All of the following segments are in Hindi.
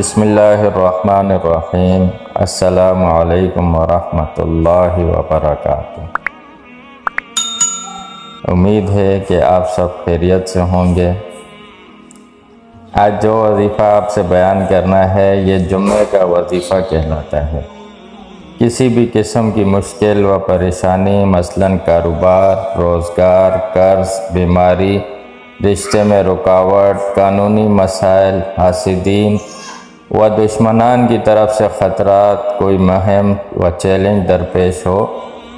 बिस्मिल्लाहिर्रहमानिर्रहीम। अस्सलामु अलैकुम वरहमतुल्लाहि वबरकातुहू। उम्मीद है कि आप सब खैरियत से होंगे। आज जो वजीफ़ा आपसे बयान करना है ये जुम्मे का वजीफ़ा कहलाता है। किसी भी किस्म की मुश्किल व परेशानी, मसलन कारोबार, रोज़गार, कर्ज, बीमारी, रिश्ते में रुकावट, कानूनी मसाइल, हासिदीन व दुश्मनान की तरफ से ख़तरात, कोई मुहिम व चैलेंज दरपेश हो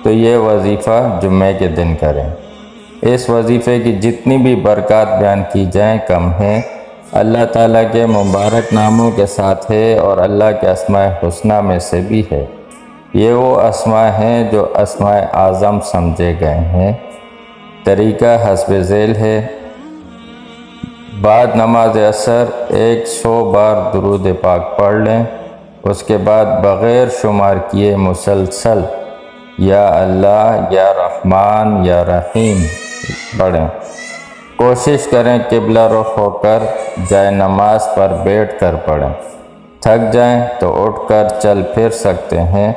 तो ये वजीफ़ा जुम्मे के दिन करें। इस वजीफ़े की जितनी भी बरक़ात बयान की जाएं कम है। अल्लाह ताला के मुबारक नामों के साथ है और अल्लाह के अस्माए हुस्ना में से भी है। ये वो अस्मा हैं जो अस्माए आज़म समझे गए हैं। तरीक़ा हस्ब ज़ैल है। बाद नमाज असर 100 बार दुरूद पाक पढ़ लें। उसके बाद बग़ैर शुमार किए मुसलसल या अल्लाह या रहमान या रहीम पढ़ें। कोशिश करें किबला रुख होकर जाए नमाज पर बैठ कर पढ़ें। थक जाएं तो उठकर चल फिर सकते हैं।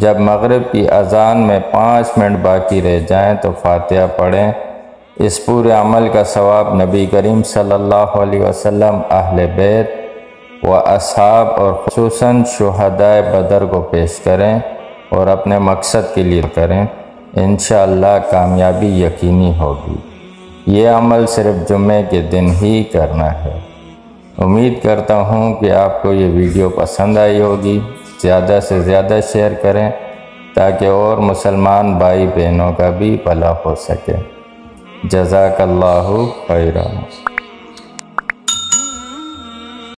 जब मगरिब की अजान में 5 मिनट बाकी रह जाएं तो फातिहा पढ़ें। इस पूरे अमल का सवाब नबी करीम सल्लल्लाहु अलैहि वसल्लम, अहले बैत व असहाब और खुसूसन शुहदाए बदर को पेश करें और अपने मकसद के लिए करें। इंशाअल्लाह कामयाबी यकीनी होगी। ये अमल सिर्फ जुम्मे के दिन ही करना है। उम्मीद करता हूँ कि आपको ये वीडियो पसंद आई होगी। ज़्यादा से ज़्यादा शेयर करें ताकि और मुसलमान भाई बहनों का भी भला हो सके। जज़ाकल्लाहु खैरा।